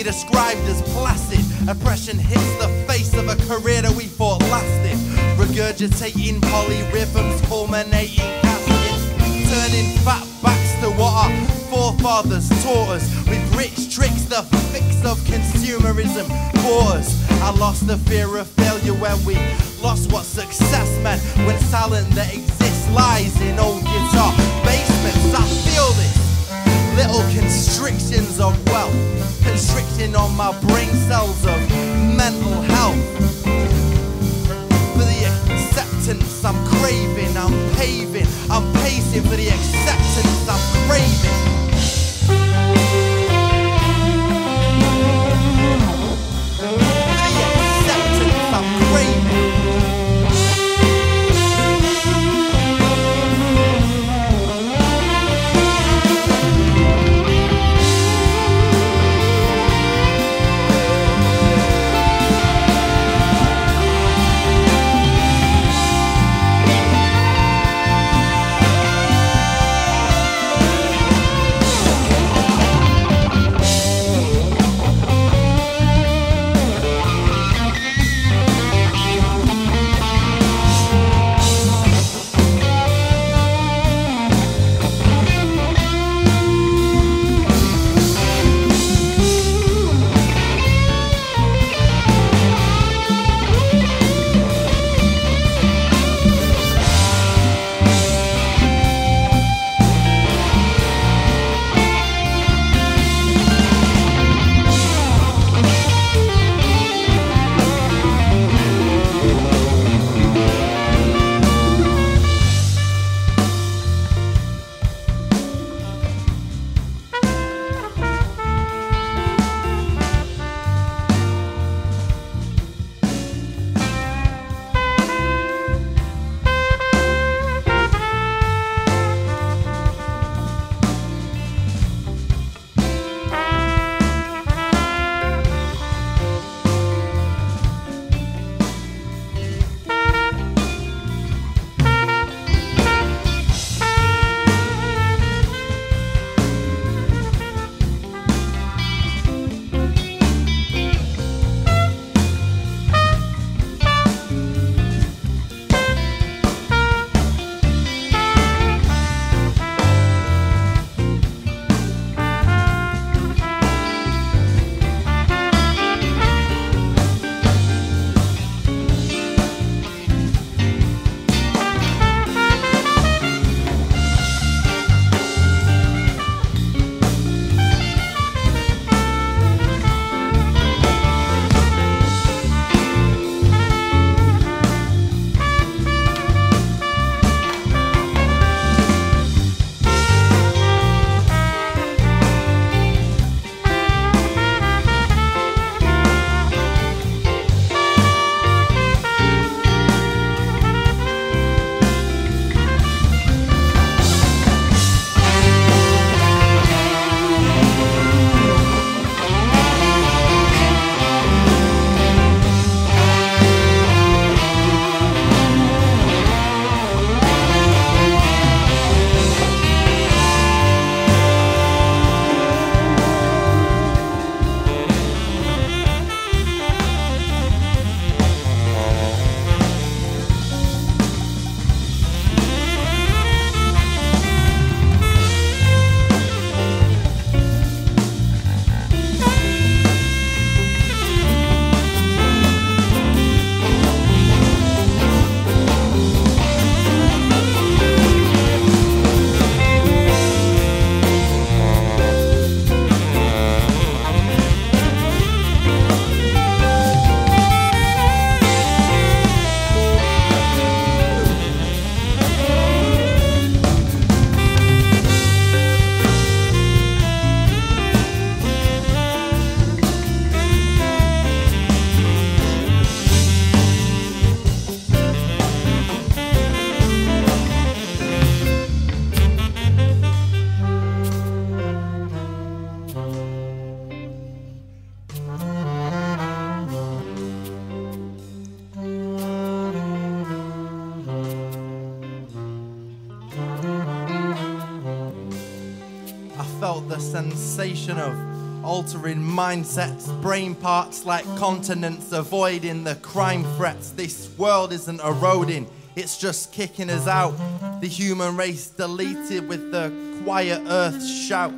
be described as placid. Oppression hits the face of a career that we thought lasted. Regurgitating polyrhythms, culminating caskets, turning fatbacks to what our forefathers taught us, with rich tricks, the fix of consumerism for us. I lost the fear of failure when we lost what success meant, when talent that exists lies in old guitar basements. I feel this, little constrictions of wealth, constricting on my brain cells of mental health. For the acceptance I'm craving, I'm paving, I'm pacing for the acceptance I'm craving. Felt the sensation of altering mindsets, brain parts like continents, avoiding the crime threats. This world isn't eroding, it's just kicking us out. The human race deleted with the quiet earth shout.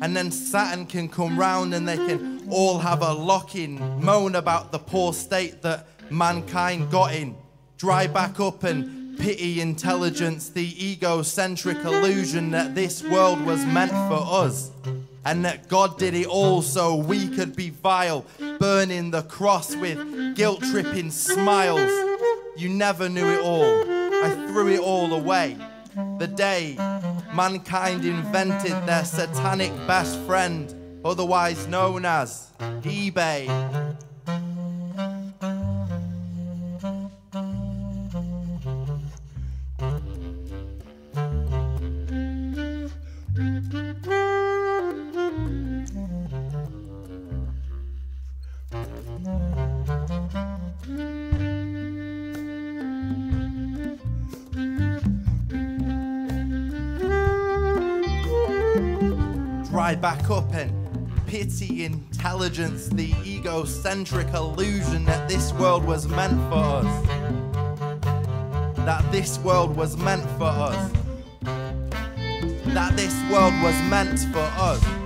And then Saturn can come round and they can all have a lock-in, moan about the poor state that mankind got in. Dry back up and pity intelligence, the egocentric illusion that this world was meant for us. And that God did it all so we could be vile, burning the cross with guilt-tripping smiles. You never knew it all. I threw it all away. The day mankind invented their satanic best friend, otherwise known as eBay. Dry back up and pity intelligence, the egocentric illusion that this world was meant for us. That this world was meant for us. That this world was meant for us.